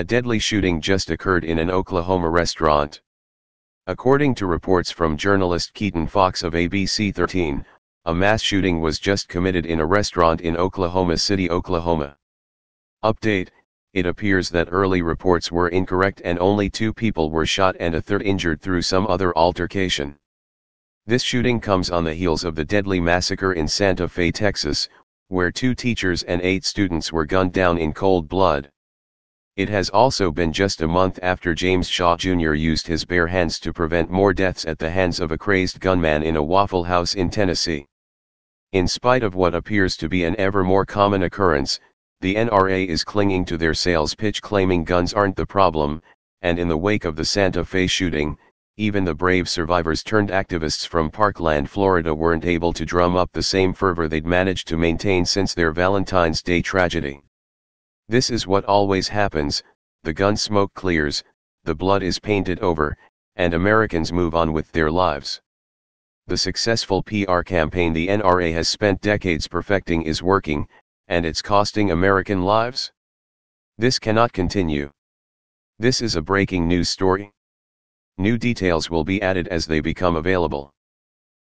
A deadly shooting just occurred in an Oklahoma restaurant. According to reports from journalist Keaton Fox of ABC13, a mass shooting was just committed in a restaurant in Oklahoma City, Oklahoma. Update: it appears that early reports were incorrect and only 2 people were shot and a third injured through some other altercation. This shooting comes on the heels of the deadly massacre in Santa Fe, Texas, where 2 teachers and 8 students were gunned down in cold blood. It has also been just a month after James Shaw Jr. used his bare hands to prevent more deaths at the hands of a crazed gunman in a Waffle House in Tennessee. In spite of what appears to be an ever more common occurrence, the NRA is clinging to their sales pitch claiming guns aren't the problem, and in the wake of the Santa Fe shooting, even the brave survivors-turned-activists from Parkland, Florida weren't able to drum up the same fervor they'd managed to maintain since their Valentine's Day tragedy. This is what always happens: the gun smoke clears, the blood is painted over, and Americans move on with their lives. The successful PR campaign the NRA has spent decades perfecting is working, and it's costing American lives. This cannot continue. This is a breaking news story. New details will be added as they become available.